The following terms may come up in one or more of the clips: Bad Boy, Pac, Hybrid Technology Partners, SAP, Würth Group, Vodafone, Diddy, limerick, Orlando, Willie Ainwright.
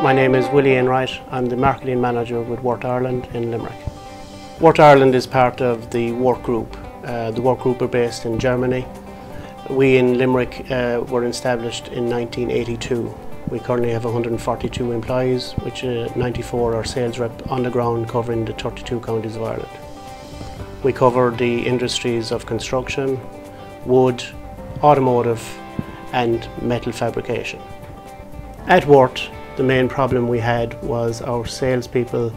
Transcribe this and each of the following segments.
My name is Willie Ainwright. I'm the Marketing Manager with Würth Ireland in Limerick. Würth Ireland is part of the Würth Group. The Würth Group are based in Germany. We in Limerick were established in 1982. We currently have 142 employees, which 94 are sales rep on the ground covering the 32 counties of Ireland. We cover the industries of construction, wood, automotive and metal fabrication. At Würth, the main problem we had was our salespeople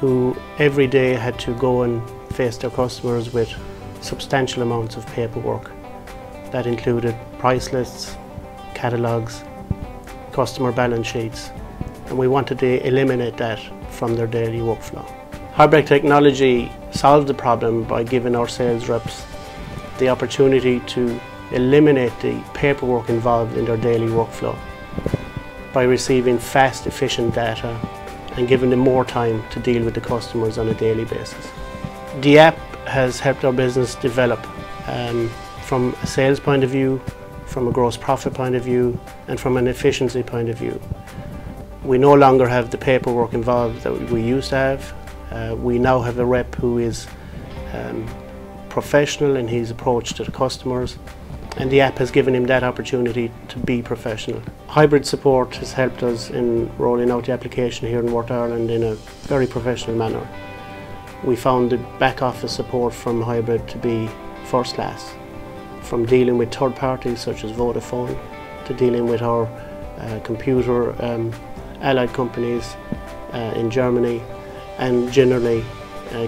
who every day had to go and face their customers with substantial amounts of paperwork. That included price lists, catalogues, customer balance sheets, and we wanted to eliminate that from their daily workflow. Hardback technology solved the problem by giving our sales reps the opportunity to eliminate the paperwork involved in their daily workflow by receiving fast, efficient data and giving them more time to deal with the customers on a daily basis. The app has helped our business develop from a sales point of view, from a gross profit point of view, and from an efficiency point of view. We no longer have the paperwork involved that we used to have. We now have a rep who is professional in his approach to the customers, and the app has given him that opportunity to be professional. Hybrid support has helped us in rolling out the application here in Würth Ireland in a very professional manner. We found the back office support from hybrid to be first class, from dealing with third parties such as Vodafone to dealing with our computer allied companies in Germany, and generally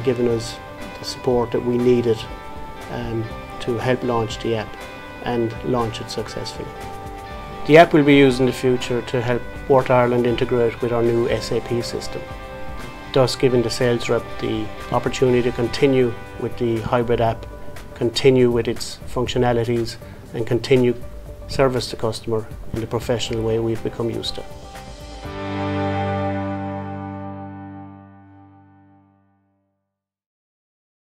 giving us the support that we needed to help launch the app and launch it successfully. The app will be used in the future to help Würth Ireland integrate with our new SAP system, thus giving the sales rep the opportunity to continue with the hybrid app, continue with its functionalities and continue service to customer in the professional way we've become used to.